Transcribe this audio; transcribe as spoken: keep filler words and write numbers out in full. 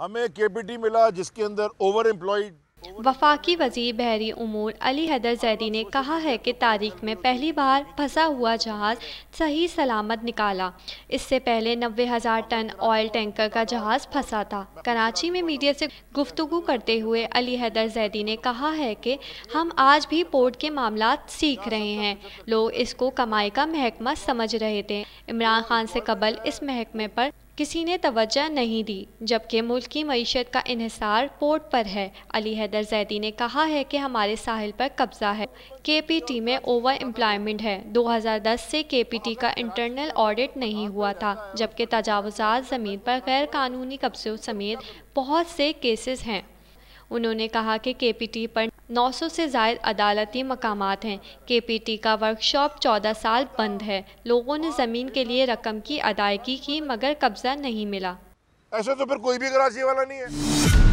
हमें के P T मिला जिसके अंदर ओवर एम्प्लॉयड। वफाकी वजीर बहरी उमूर अली हैदर ज़ैदी ने कहा है कि तारीख में पहली बार फंसा हुआ जहाज़ सही सलामत निकाला। इससे पहले नब्बे हज़ार टन ऑयल टैंकर का जहाज़ फंसा था। कराची में मीडिया से गुफ्तगू करते हुए अली हैदर ज़ैदी ने कहा है कि हम आज भी पोर्ट के मामला सीख रहे हैं। लोग इसको कमाई का महकमा समझ रहे थे। इमरान खान से कबल इस महकमे पर किसी ने तवज्जो नहीं दी, जबकि मुल्क की मईशत का इन्हिसार पोर्ट पर है। अली हैदर ज़ैदी ने कहा है कि हमारे साहिल पर कब्जा है। के पी टी में ओवर एम्प्लॉयमेंट है। दो हज़ार दस से के पी टी का इंटरनल ऑडिट नहीं हुआ था, जबकि तजावुज़ात ज़मीन पर गैर कानूनी कब्ज़ों समेत बहुत से केसेस हैं। उन्होंने कहा कि के पी टी पर नौ सौ से ज़ायद अदालती मकामात हैं। के पी टी का वर्कशॉप चौदह साल बंद है। लोगों ने ज़मीन के लिए रकम की अदायगी की मगर कब्ज़ा नहीं मिला। ऐसा तो फिर कोई भी कराची वाला नहीं है।